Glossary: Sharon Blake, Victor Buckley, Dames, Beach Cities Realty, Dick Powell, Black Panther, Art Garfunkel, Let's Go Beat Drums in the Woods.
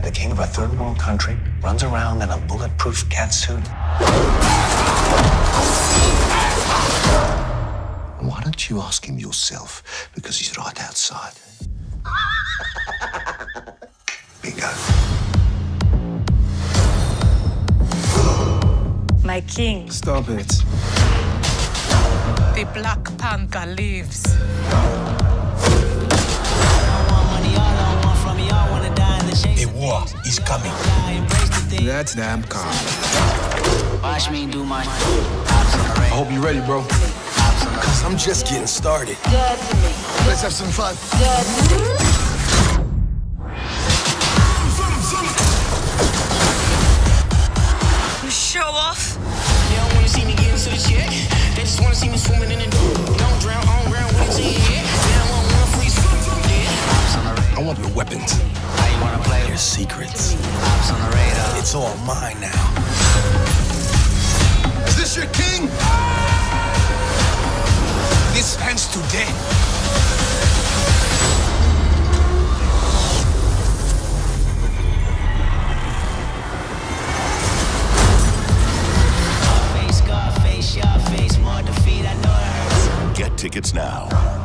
that the king of a third world country runs around in a bulletproof catsuit? Why don't you ask him yourself? Because he's right outside. Bingo. My king. Stop it. The Black Panther lives. A war is coming. That's damn calm. Watch me do my. I hope you're ready, bro. Cause I'm just getting started. Let's have some fun. You show off. They don't wanna see me getting to the check. They just wanna see me swimming in the pool. Don't drown on ground with a G-head. They don't want one free swim. I want your weapons. How you wanna play? Your secrets. It's all mine now. Is this your king? This ends today. Get tickets now.